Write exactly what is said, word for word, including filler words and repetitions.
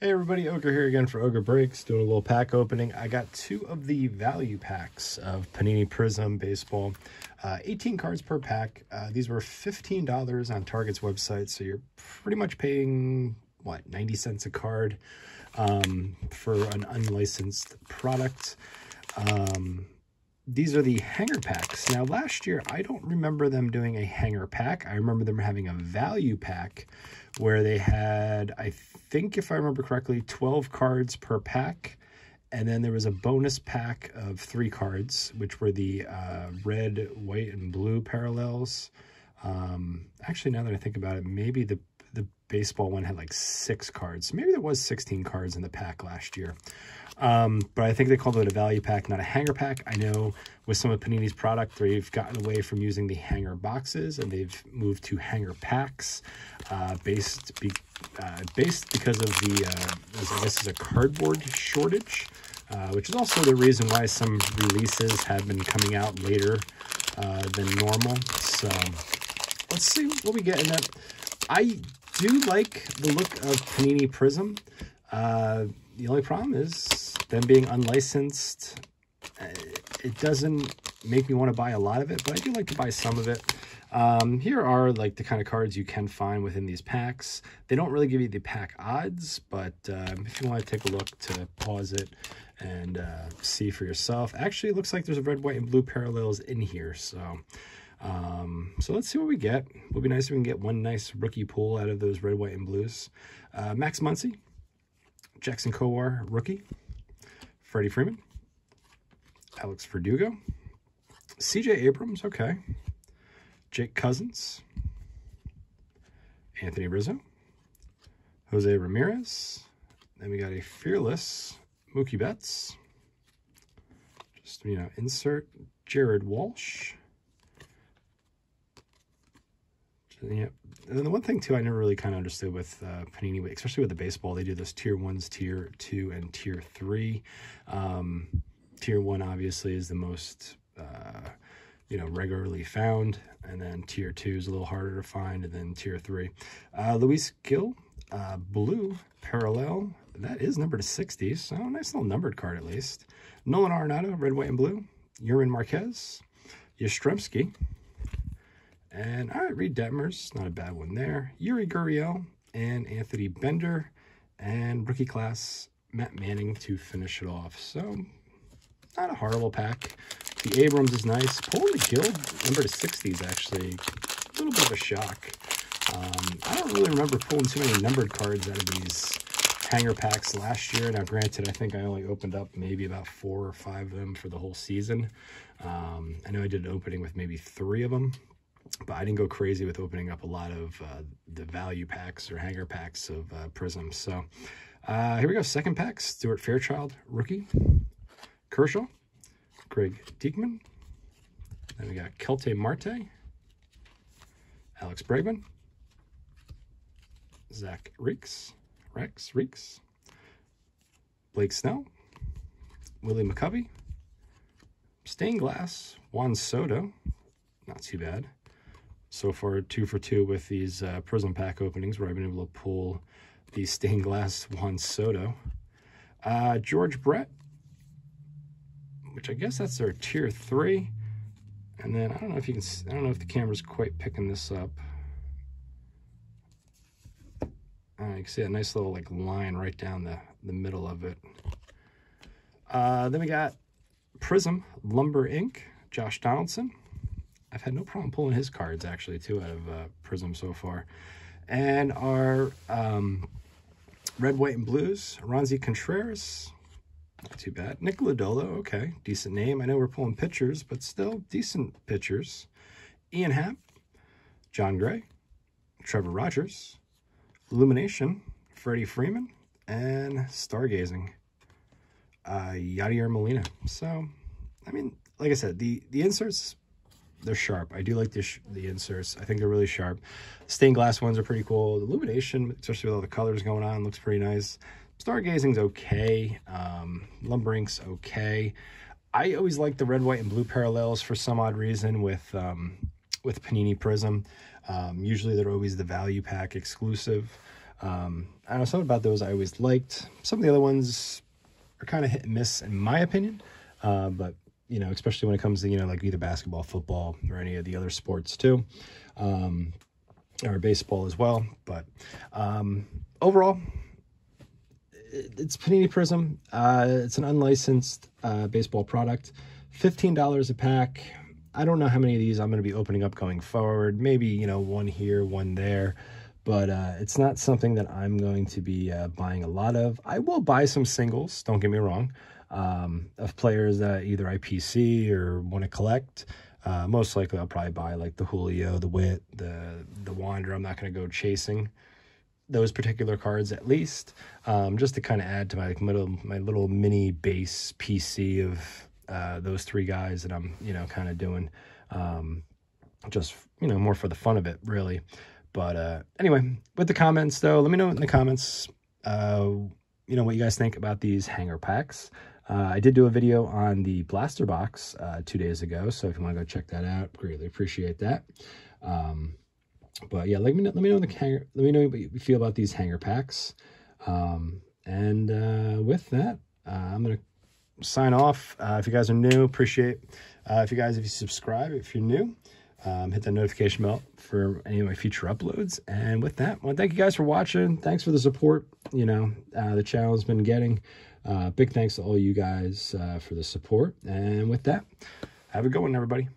Hey everybody, Ogre here again for Ogre Breaks, doing a little pack opening. I got two of the value packs of Panini Prizm Baseball, uh, eighteen cards per pack. Uh, these were fifteen dollars on Target's website, so you're pretty much paying, what, ninety cents a card um, for an unlicensed product. Um, these are the hanger packs. Now, last year, I don't remember them doing a hanger pack. I remember them having a value pack where they had, I think if I remember correctly, twelve cards per pack. And then there was a bonus pack of three cards, which were the uh, red, white, and blue parallels. Um, actually, now that I think about it, maybe the, the baseball one had like six cards. Maybe there was sixteen cards in the pack last year. Um, but I think they called it a value pack, not a hanger pack. I know with some of Panini's product, they've gotten away from using the hanger boxes and they've moved to hanger packs, uh, based, be, uh, based because of the, uh, I guess, is a cardboard shortage, uh, which is also the reason why some releases have been coming out later uh, than normal. So let's see what we get in that. I do like the look of Panini Prizm. Uh, The only problem is them being unlicensed. It doesn't make me want to buy a lot of it, but I do like to buy some of it. Um, here are like the kind of cards you can find within these packs. They don't really give you the pack odds, but um, if you want to take a look to pause it and uh, see for yourself. Actually, it looks like there's a red, white, and blue parallels in here. So, um, so let's see what we get. It would be nice if we can get one nice rookie pull out of those red, white, and blues. Uh, Max Muncy. Jackson Kowar, rookie. Freddie Freeman. Alex Verdugo. C J Abrams, okay. Jake Cousins. Anthony Rizzo. Jose Ramirez. Then we got a Fearless Mookie Betts. Just, you know, insert Jared Walsh. Yeah, and the one thing too I never really kind of understood with uh, Panini, especially with the baseball, they do those tier ones, tier two, and tier three. Um, tier one obviously is the most uh, you know regularly found, and then tier two is a little harder to find, and then tier three. Uh, Luis Gil, uh, blue parallel, that is numbered to sixty, so nice little numbered card at least. Nolan Arenado, red, white, and blue. Jurin Marquez, Yastrzemski. And, all right, Reid Detmers, not a bad one there. Yuri Guriel and Anthony Bender. And rookie class, Matt Manning to finish it off. So, not a horrible pack. The Abrams is nice. Pulling the Guild, number to sixties, actually. A little bit of a shock. Um, I don't really remember pulling too many numbered cards out of these hanger packs last year. Now, granted, I think I only opened up maybe about four or five of them for the whole season. Um, I know I did an opening with maybe three of them. But I didn't go crazy with opening up a lot of uh, the value packs or hanger packs of uh, Prizm. So uh, here we go. Second pack, Stuart Fairchild, rookie. Kershaw, Craig Diekman. Then we got Kelte Marte, Alex Bregman, Zach Reeks, Rex Reeks, Blake Snell, Willie McCovey, Stained Glass, Juan Soto, not too bad. So far, two for two with these uh, Prizm pack openings where I've been able to pull the Stained Glass Juan Soto. Uh, George Brett, which I guess that's their tier three. And then I don't know if you can, I don't know if the camera's quite picking this up. Uh, you can see a nice little like line right down the, the middle of it. Uh, then we got Prizm Lumber Incorporated, Josh Donaldson. I've had no problem pulling his cards, actually, too, out of uh, Prizm so far. And our um, Red, White, and Blues, Ronzi Contreras, not too bad. Nick Lodolo, okay, decent name. I know we're pulling pitchers, but still decent pitchers. Ian Happ, John Gray, Trevor Rogers, Illumination, Freddie Freeman, and Stargazing, uh, Yadier Molina. So, I mean, like I said, the, the inserts... They're sharp. I do like the, sh the inserts. I think they're really sharp. Stained glass ones are pretty cool. The illumination, especially with all the colors going on, looks pretty nice. Stargazing's okay. Um, Lumberink's okay. I always like the red, white, and blue parallels for some odd reason with um, with Panini Prizm. Um, usually they're always the value pack exclusive. Um, I don't know, something about those I always liked. Some of the other ones are kind of hit and miss in my opinion, uh, but you know, especially when it comes to, you know, like either basketball, football, or any of the other sports too, um, or baseball as well. But um, overall, it's Panini Prizm. Uh, it's an unlicensed uh, baseball product, fifteen dollars a pack. I don't know how many of these I'm going to be opening up going forward. Maybe, you know, one here, one there. But uh, it's not something that I'm going to be uh, buying a lot of. I will buy some singles, don't get me wrong, um, of players that either I P C or want to collect. Uh, most likely I'll probably buy like the Julio, the Witt, the, the Wander. I'm not going to go chasing those particular cards at least, um, just to kind of add to my like, middle, my little mini base P C of uh, those three guys that I'm, you know, kind of doing um, just, you know, more for the fun of it, really. But uh, anyway, with the comments, though, let me know in the comments, uh, you know, what you guys think about these hanger packs. Uh, I did do a video on the blaster box uh, two days ago, so if you want to go check that out, greatly appreciate that. Um, but yeah, let me know, let me know in the hanger, let me know what you feel about these hanger packs. Um, and uh, with that, uh, I'm gonna sign off. Uh, if you guys are new, appreciate uh, if you guys if you subscribe if you're new. Um, hit that notification bell for any of my future uploads. And with that, I want to thank you guys for watching. Thanks for the support, you know, uh, the channel's been getting. Uh, big thanks to all you guys uh, for the support. And with that, have a good one, everybody.